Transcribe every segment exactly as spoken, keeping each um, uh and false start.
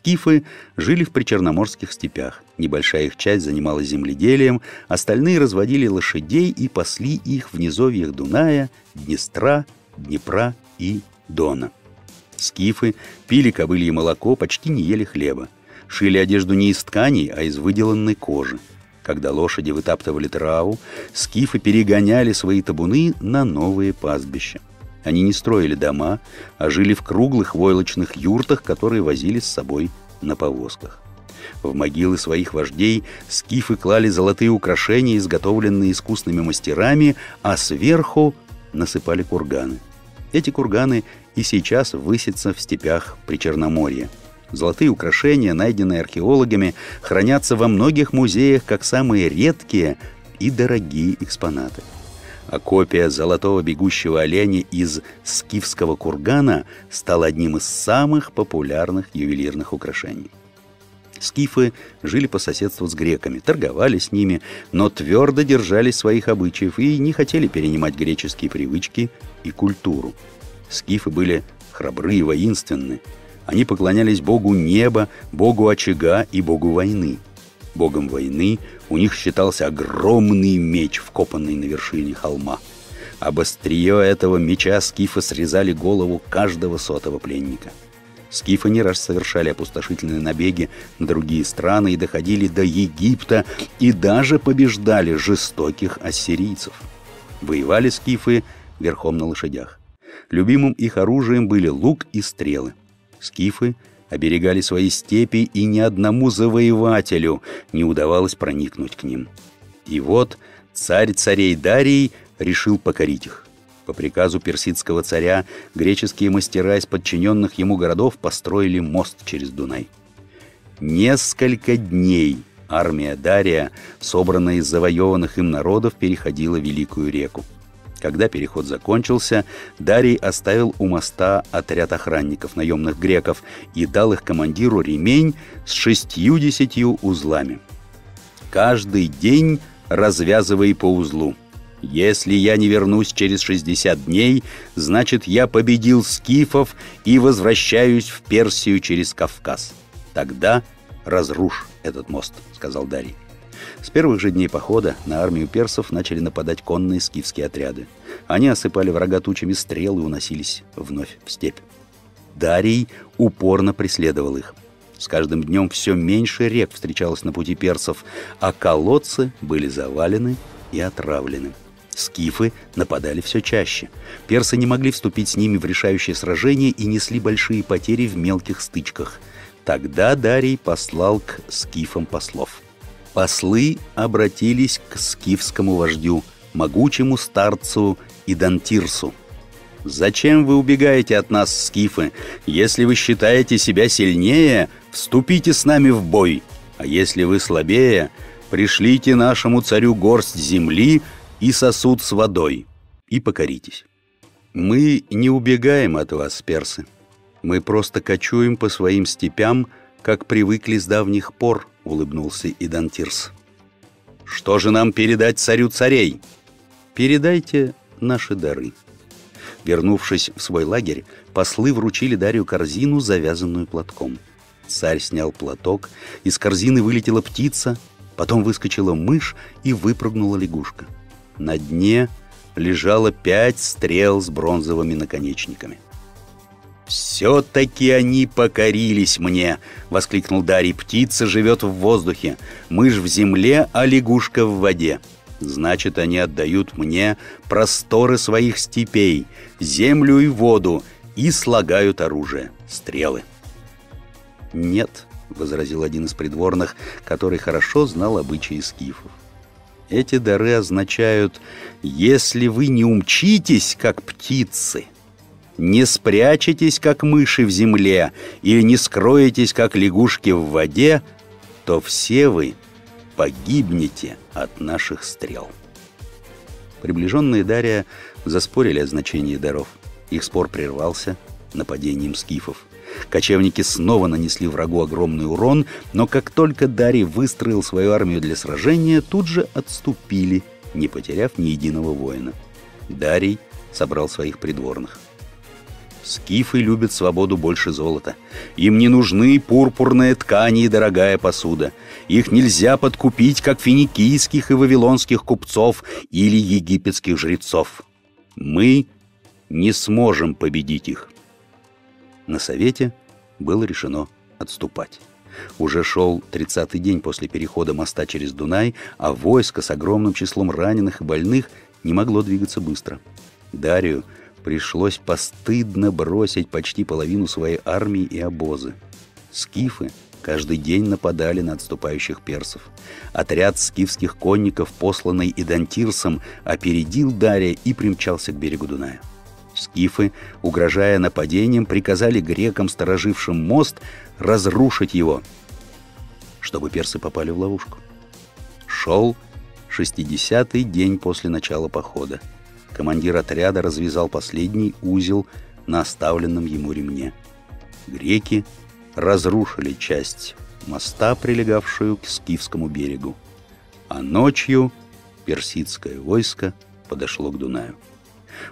скифы жили в причерноморских степях. Небольшая их часть занималась земледелием, остальные разводили лошадей и пасли их в низовьях Дуная, Днестра, Днепра и Дона. Скифы пили кобылье молоко, почти не ели хлеба. Шили одежду не из тканей, а из выделанной кожи. Когда лошади вытаптывали траву, скифы перегоняли свои табуны на новые пастбища. Они не строили дома, а жили в круглых войлочных юртах, которые возили с собой на повозках. В могилы своих вождей скифы клали золотые украшения, изготовленные искусными мастерами, а сверху насыпали курганы. Эти курганы и сейчас высятся в степях Причерноморья. Золотые украшения, найденные археологами, хранятся во многих музеях как самые редкие и дорогие экспонаты. А копия золотого бегущего оленя из скифского кургана стала одним из самых популярных ювелирных украшений. Скифы жили по соседству с греками, торговали с ними, но твердо держались своих обычаев и не хотели перенимать греческие привычки и культуру. Скифы были храбры и воинственны. Они поклонялись богу неба, богу очага и богу войны. Богом войны у них считался огромный меч, вкопанный на вершине холма. Об острие этого меча скифы срезали голову каждого сотого пленника. Скифы не раз совершали опустошительные набеги на другие страны и доходили до Египта, и даже побеждали жестоких ассирийцев. Воевали скифы верхом на лошадях. Любимым их оружием были лук и стрелы. Скифы оберегали свои степи, и ни одному завоевателю не удавалось проникнуть к ним. И вот царь царей Дарий решил покорить их. По приказу персидского царя греческие мастера из подчиненных ему городов построили мост через Дунай. Несколько дней армия Дария, собранная из завоеванных им народов, переходила Великую реку. Когда переход закончился, Дарий оставил у моста отряд охранников, наемных греков, и дал их командиру ремень с шестьюдесятью узлами. «Каждый день развязывай по узлу. Если я не вернусь через шестьдесят дней, значит, я победил скифов и возвращаюсь в Персию через Кавказ. Тогда разрушь этот мост», — сказал Дарий. С первых же дней похода на армию персов начали нападать конные скифские отряды. Они осыпали врага тучами стрел и уносились вновь в степь. Дарий упорно преследовал их. С каждым днем все меньше рек встречалось на пути персов, а колодцы были завалены и отравлены. Скифы нападали все чаще. Персы не могли вступить с ними в решающее сражение и несли большие потери в мелких стычках. Тогда Дарий послал к скифам послов. Послы обратились к скифскому вождю, могучему старцу Идантирсу. «Зачем вы убегаете от нас, скифы? Если вы считаете себя сильнее, вступите с нами в бой. А если вы слабее, пришлите нашему царю горсть земли и сосуд с водой, и покоритесь». «Мы не убегаем от вас, персы. Мы просто кочуем по своим степям, как привыкли с давних пор», — улыбнулся Идантирс. «Что же нам передать царю царей?» «Передайте наши дары». Вернувшись в свой лагерь, послы вручили Дарию корзину, завязанную платком. Царь снял платок, из корзины вылетела птица, потом выскочила мышь и выпрыгнула лягушка. На дне лежало пять стрел с бронзовыми наконечниками. «Все-таки они покорились мне!» — воскликнул Дарий. «Птица живет в воздухе, мышь в земле, а лягушка в воде. Значит, они отдают мне просторы своих степей, землю и воду, и слагают оружие, стрелы». «Нет», — возразил один из придворных, который хорошо знал обычаи скифов. «Эти дары означают, если вы не умчитесь, как птицы, не спрячетесь, как мыши в земле, или не скроетесь, как лягушки в воде, то все вы погибнете от наших стрел». Приближенные Дария заспорили о значении даров. Их спор прервался нападением скифов. Кочевники снова нанесли врагу огромный урон, но как только Дарий выстроил свою армию для сражения, тут же отступили, не потеряв ни единого воина. Дарий собрал своих придворных. Скифы любят свободу больше золота. Им не нужны пурпурные ткани и дорогая посуда. Их нельзя подкупить, как финикийских и вавилонских купцов или египетских жрецов. Мы не сможем победить их. На совете было решено отступать. Уже шел тридцатый день после перехода моста через Дунай, а войско с огромным числом раненых и больных не могло двигаться быстро. Дарию пришлось постыдно бросить почти половину своей армии и обозы. Скифы каждый день нападали на отступающих персов. Отряд скифских конников, посланный Идантирсом, опередил Дария и примчался к берегу Дуная. Скифы, угрожая нападением, приказали грекам, сторожившим мост, разрушить его, чтобы персы попали в ловушку. Шел шестидесятый день после начала похода. Командир отряда развязал последний узел на оставленном ему ремне. Греки разрушили часть моста, прилегавшую к скифскому берегу. А ночью персидское войско подошло к Дунаю.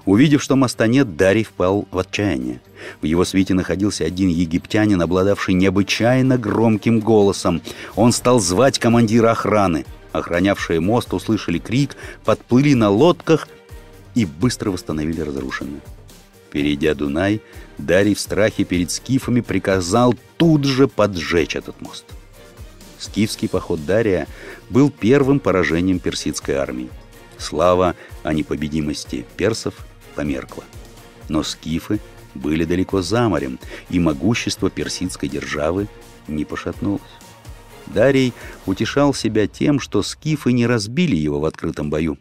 Увидев, что моста нет, Дарий впал в отчаяние. В его свите находился один египтянин, обладавший необычайно громким голосом. Он стал звать командира охраны. Охранявшие мост услышали крик, подплыли на лодках и быстро восстановили разрушенное. Перейдя Дунай, Дарий в страхе перед скифами приказал тут же поджечь этот мост. Скифский поход Дария был первым поражением персидской армии. Слава о непобедимости персов померкла. Но скифы были далеко за морем, и могущество персидской державы не пошатнулось. Дарий утешал себя тем, что скифы не разбили его в открытом бою.